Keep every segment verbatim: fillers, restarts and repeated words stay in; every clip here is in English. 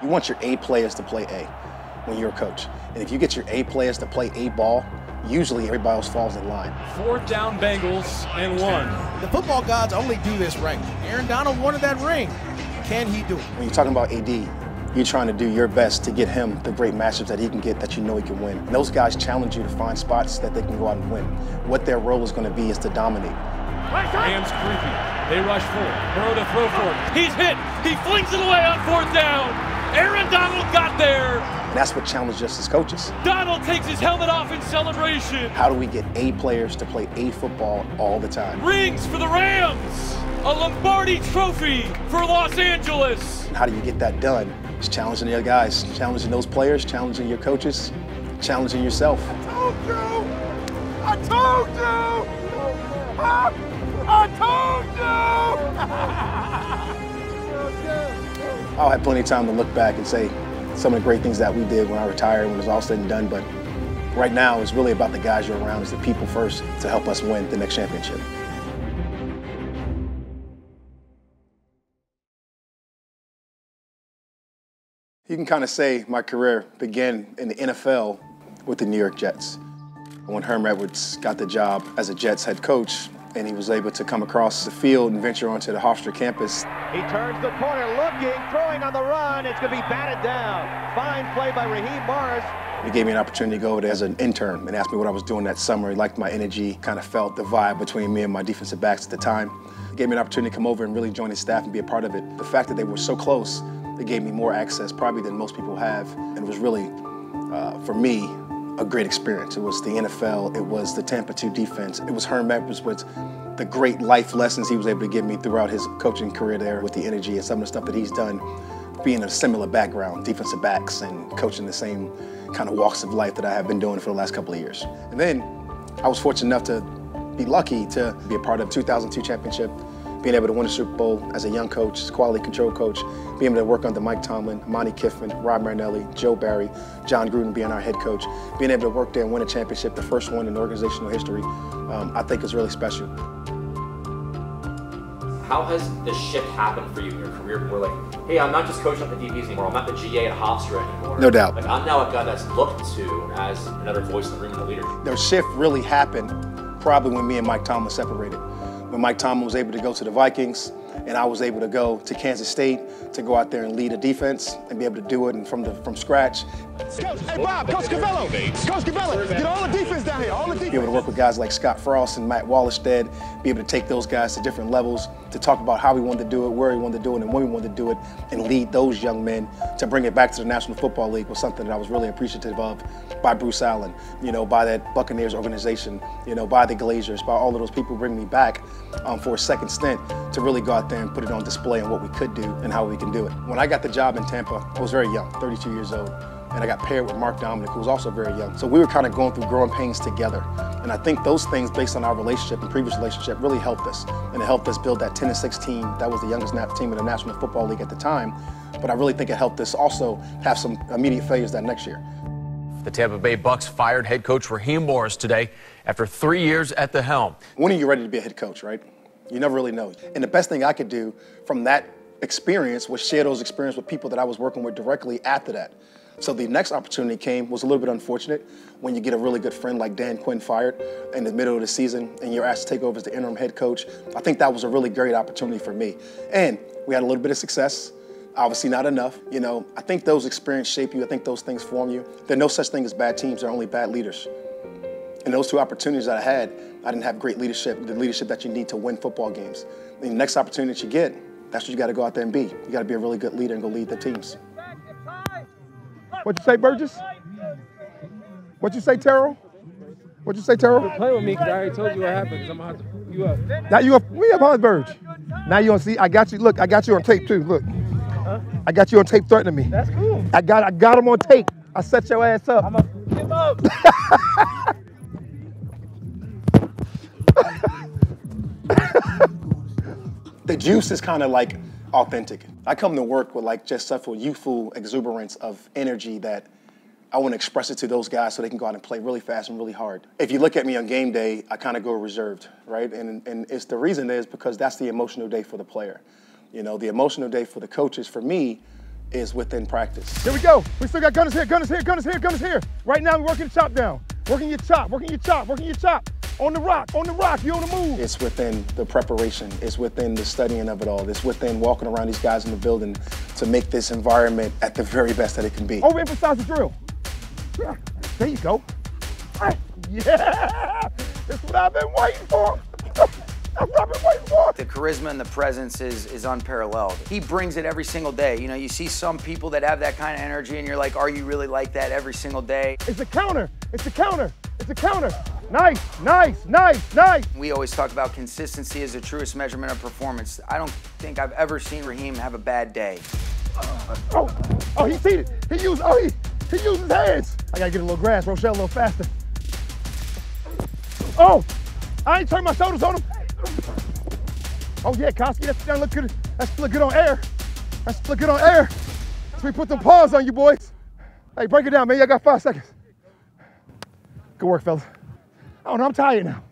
You want your A players to play A when you're a coach. And if you get your A players to play A ball, usually everybody else falls in line. Fourth down Bengals and one. The football gods only do this right. Aaron Donald wanted that ring. Can he do it? When you're talking about A D, you're trying to do your best to get him the great matchups that he can get that you know he can win. And those guys challenge you to find spots that they can go out and win. What their role is going to be is to dominate. Rams creepy. They rush forward. Burrow to throw for it. He's hit. He flings it away on fourth down. Aaron Donald got there. And that's what challenged us as coaches. Donald takes his helmet off in celebration. How do we get A players to play A football all the time? Rings for the Rams. A Lombardi Trophy for Los Angeles. How do you get that done? It's challenging the other guys, challenging those players, challenging your coaches, challenging yourself. I told you! I told you! I, I told you! I'll have plenty of time to look back and say some of the great things that we did when I retired, when it was all said and done, but right now it's really about the guys you're around, it's the people first to help us win the next championship. You can kind of say my career began in the N F L with the New York Jets. When Herm Edwards got the job as a Jets head coach, and he was able to come across the field and venture onto the Hofstra campus. He turns the corner, looking, throwing on the run. It's going to be batted down. Fine play by Raheem Morris. He gave me an opportunity to go over there as an intern and asked me what I was doing that summer. He liked my energy, kind of felt the vibe between me and my defensive backs at the time. He gave me an opportunity to come over and really join his staff and be a part of it. The fact that they were so close, it gave me more access probably than most people have, and it was really, uh, for me, a great experience. It was the N F L, it was the Tampa two defense, it was Herm Edwards with the great life lessons he was able to give me throughout his coaching career there with the energy and some of the stuff that he's done, being a similar background, defensive backs, and coaching the same kind of walks of life that I have been doing for the last couple of years. And then I was fortunate enough to be lucky to be a part of the two thousand two championship, being able to win the Super Bowl as a young coach, as quality control coach, being able to work under Mike Tomlin, Monty Kiffin, Rob Marinelli, Joe Barry, John Gruden being our head coach, being able to work there and win a championship, the first one in organizational history, um, I think is really special. How has the shift happened for you in your career? More like, hey, I'm not just coaching at the D Bs anymore, I'm not the G A at Hofstra anymore. No doubt. Like, I'm now a guy that's looked to as another voice in the room and a leader. The shift really happened probably when me and Mike Tomlin separated. When Mike Tomlin was able to go to the Vikings and I was able to go to Kansas State to go out there and lead a defense and be able to do it and from the from scratch. Coach, hey Bob, Coach Cavello, Coach Cavello, get all the defense down here, all the defense. Be able to work with guys like Scott Frost and Matt Wallesteadt, be able to take those guys to different levels to talk about how we wanted to do it, where we wanted to do it, and when we wanted to do it, and lead those young men to bring it back to the National Football League was something that I was really appreciative of by Bruce Allen, you know, by that Buccaneers organization, you know, by the Glazers, by all of those people bringing me back um, for a second stint to really go out there and put it on display and what we could do and how we can do it. When I got the job in Tampa, I was very young, thirty-two years old, and I got paired with Mark Dominic, who was also very young. So we were kind of going through growing pains together. And I think those things, based on our relationship and previous relationship, really helped us. And it helped us build that ten and six team. That was the youngest team in the National Football League at the time. But I really think it helped us also have some immediate failures that next year. The Tampa Bay Bucks fired head coach Raheem Morris today after three years at the helm. When are you ready to be a head coach, right? You never really know. And the best thing I could do from that experience was share those experiences with people that I was working with directly after that. So the next opportunity came, was a little bit unfortunate when you get a really good friend like Dan Quinn fired in the middle of the season and you're asked to take over as the interim head coach. I think that was a really great opportunity for me. And we had a little bit of success, obviously not enough. You know, I think those experiences shape you. I think those things form you. There are no such thing as bad teams. There are only bad leaders. And those two opportunities that I had, I didn't have great leadership, the leadership that you need to win football games. And the next opportunity that you get, that's what you got to go out there and be. You got to be a really good leader and go lead the teams. What'd you say, Burgess? What'd you say, Terrell? What'd you say, Terrell? Play with me, because I already told you what happened, so I'm going to have to hook you up. Now you up, we up on Burge. Now you gonna see, I got you, look, I got you on tape too, look. Huh? I got you on tape threatening me. That's cool. I got I got him on tape. I set your ass up. I'm going to hook him up. The juice is kind of like authentic. I come to work with like just such a youthful exuberance of energy that I want to express it to those guys so they can go out and play really fast and really hard. If you look at me on game day, I kind of go reserved, right? And, and it's the reason is because that's the emotional day for the player. You know, the emotional day for the coaches, for me, is within practice. Here we go. We still got gunners here, gunners here, gunners here, gunners here. Right now, we're working chop down. Working your chop, working your chop, working your chop. On the rock, on the rock, you on the move. It's within the preparation. It's within the studying of it all. It's within walking around these guys in the building to make this environment at the very best that it can be. Overemphasize the drill. Yeah. There you go. Yeah, that's what I've been waiting for. That's what I've been waiting for. The charisma and the presence is, is unparalleled. He brings it every single day. You know, you see some people that have that kind of energy and you're like, are you really like that every single day? It's a counter, it's a counter, it's a counter. Nice, nice, nice, nice. We always talk about consistency as the truest measurement of performance. I don't think I've ever seen Raheem have a bad day. Oh, oh, he's seated. He used, oh, he, he used his hands. I gotta get a little grass, Rochelle, a little faster. Oh, I ain't turned my shoulders on him. Oh yeah, Koski, that's that look good. That's look good on air. That's look good on air. So we put them paws on you, boys. Hey, break it down, man. I got five seconds. Good work, fellas. Oh, no, I'm tired now.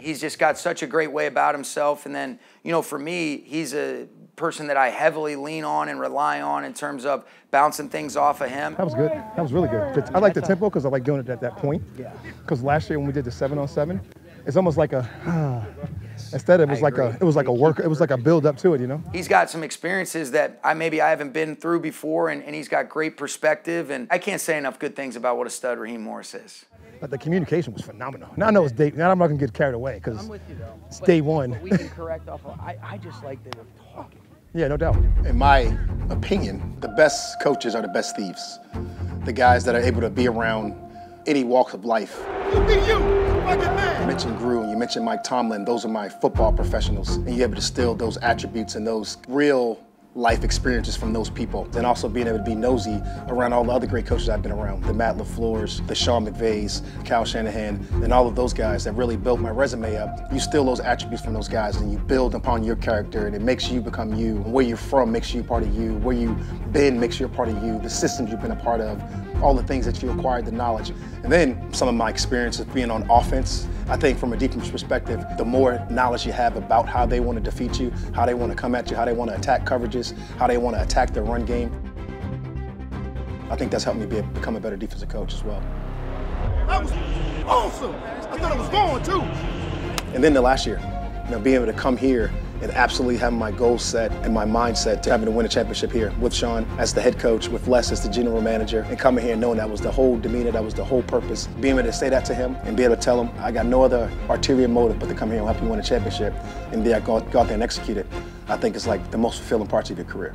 He's just got such a great way about himself. And then, you know, for me, he's a person that I heavily lean on and rely on in terms of bouncing things off of him. That was good. That was really good. I like the tempo because I like doing it at that point. Yeah. Because last year when we did the seven on seven, it's almost like a, uh, instead it was like a, it was like a work, it was like a build up to it, you know? He's got some experiences that I maybe I haven't been through before, and, and he's got great perspective, and I can't say enough good things about what a stud Raheem Morris is. But the communication was phenomenal. Now I know it's day, now I'm not gonna get carried away because it's but, day one. But we can correct off of, I, I just like the talking. Yeah, no doubt. In my opinion, the best coaches are the best thieves. The guys that are able to be around any walk of life. You be you. You mentioned Gruden, you mentioned Mike Tomlin, those are my football professionals. And you're able to steal those attributes and those real life experiences from those people. And also being able to be nosy around all the other great coaches I've been around, the Matt LaFleurs, the Sean McVays, Cal Shanahan, and all of those guys that really built my resume up. You steal those attributes from those guys and you build upon your character, and it makes you become you. Where you're from makes you part of you. Where you've been makes you a part of you. The systems you've been a part of, all the things that you acquired, the knowledge. And then some of my experiences being on offense, I think from a defense perspective, the more knowledge you have about how they want to defeat you, how they want to come at you, how they want to attack coverages, how they want to attack their run game. I think that's helped me be a, become a better defensive coach as well. That was awesome. I thought it was going too. And then the last year, you know, being able to come here and absolutely having my goals set and my mindset to having to win a championship here with Sean as the head coach, with Les as the general manager, and coming here and knowing that was the whole demeanor, that was the whole purpose. Being able to say that to him and be able to tell him, I got no other ulterior motive but to come here and help you win a championship, and then I go, go out there and execute it, I think it's like the most fulfilling part of your career.